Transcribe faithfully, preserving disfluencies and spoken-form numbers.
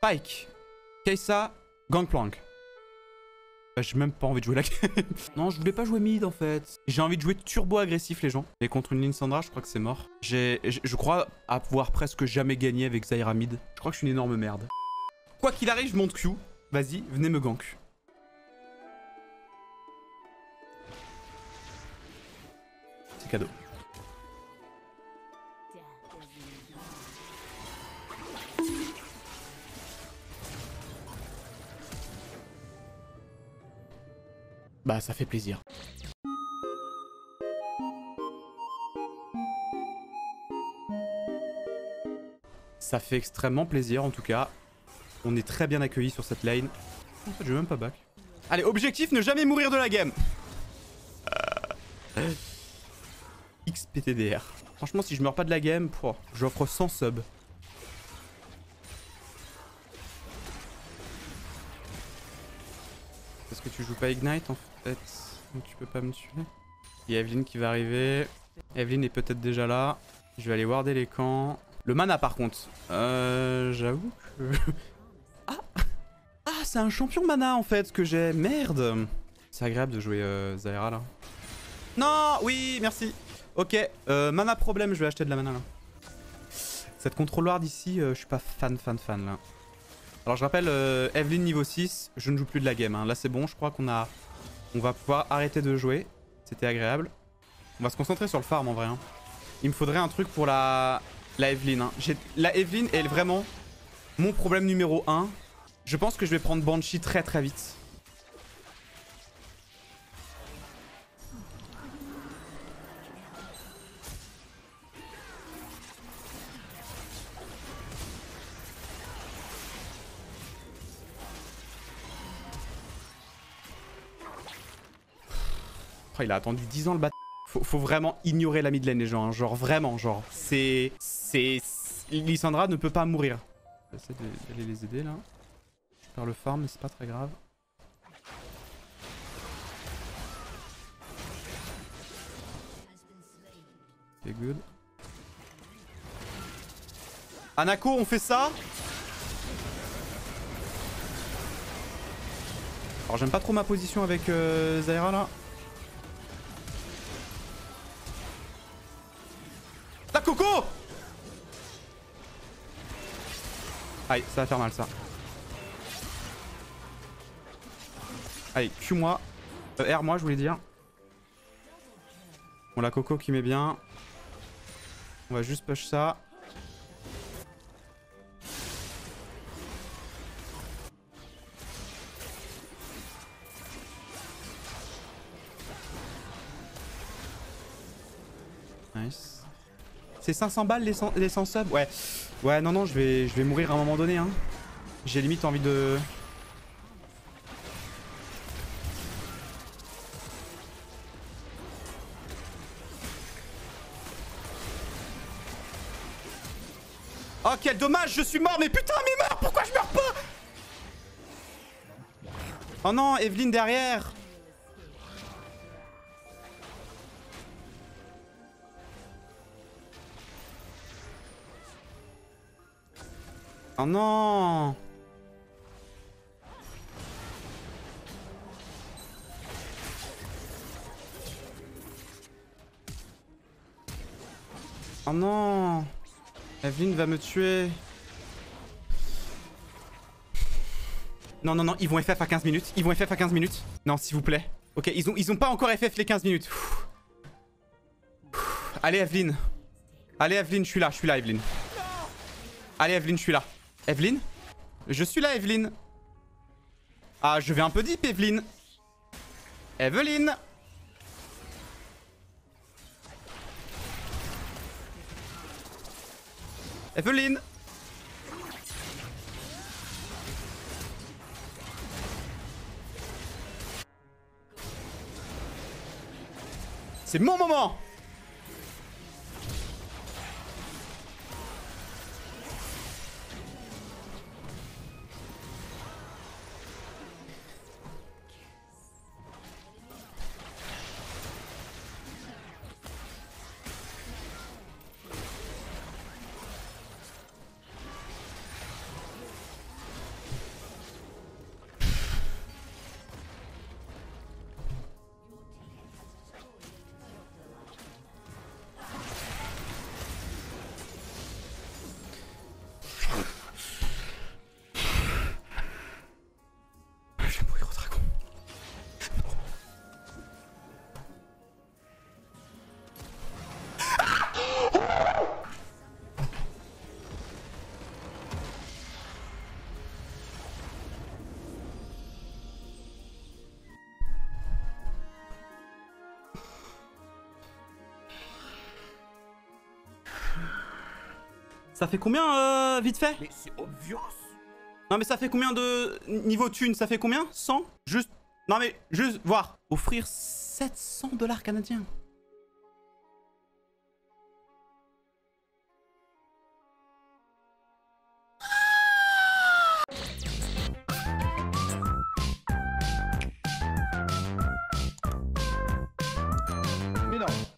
Pike, Kaisa, Gangplank. Bah, j'ai même pas envie de jouer la game. Non, je voulais pas jouer mid en fait. J'ai envie de jouer turbo agressif les gens. Et contre une Lissandra, je crois que c'est mort. J'ai, je crois avoir presque jamais gagné avec Zyra mid. Je crois que je suis une énorme merde. Quoi qu'il arrive, je monte Q. Vas-y, venez me gank. C'est cadeau. Bah, ça fait plaisir. Ça fait extrêmement plaisir en tout cas. On est très bien accueillis sur cette lane. En fait, je vais même pas back. Allez, objectif, ne jamais mourir de la game. euh... X P T D R. Franchement, si je meurs pas de la game, oh, j'offre cent subs. Parce que tu joues pas Ignite en fait. Donc tu peux pas me tuer. Il y a Evelynn qui va arriver. Evelynn est peut-être déjà là. Je vais aller warder les camps. Le mana par contre. Euh, J'avoue que... Ah, ah c'est un champion mana en fait que j'ai. Merde. C'est agréable de jouer euh, Zyra là. Non. Oui merci. Ok. Euh, mana problème. Je vais acheter de la mana là. Cette contrôleur d'ici, euh, je suis pas fan fan fan là. Alors je rappelle, euh, Evelynn niveau six, je ne joue plus de la game. Hein. Là c'est bon, je crois qu'on a, on va pouvoir arrêter de jouer. C'était agréable. On va se concentrer sur le farm en vrai. Hein. Il me faudrait un truc pour la, la Evelynn. Hein. La Evelynn est vraiment mon problème numéro un. Je pense que je vais prendre Banshee très très vite. Il a attendu dix ans le bâtard. Faut, faut vraiment ignorer la mid lane les gens. Hein. Genre vraiment, genre. C'est... C'est... Lissandra ne peut pas mourir. J'essaie d'aller les aider là. Je perds le farm mais c'est pas très grave. C'est good. Anako, on fait ça? Alors j'aime pas trop ma position avec euh, Zyra là. Coco! Aïe, ça va faire mal ça. Allez, Q moi. Euh, R moi, je voulais dire. Bon, la Coco qui met bien. On va juste push ça. Nice. C'est cinq cents balles les cent subs? Ouais. Ouais, non, non, je vais, je vais mourir à un moment donné. Hein. J'ai limite envie de... Oh, quel dommage, je suis mort. Mais putain, mais meurs. Pourquoi je meurs pas? Oh non, Evelynn derrière. Oh non! Oh non! Evelynn va me tuer. Non, non, non, ils vont F F à quinze minutes. Ils vont F F à quinze minutes. Non, s'il vous plaît. Ok, ils ont, ils ont pas encore F F les quinze minutes. Ouh. Ouh. Allez, Evelynn. Allez, Evelynn, je suis là, je suis là, Evelynn. Allez, Evelynn, je suis là. Evelynn? Je suis là, Evelynn. Ah, je vais un peu deep, Evelynn. Evelynn. Evelynn. C'est mon moment. Ça fait combien euh, vite fait? Mais c'est obvious. Non mais ça fait combien de... Niveau thune, ça fait combien? cent? Juste... Non mais juste voir. Offrir sept cents dollars canadiens. Mais non.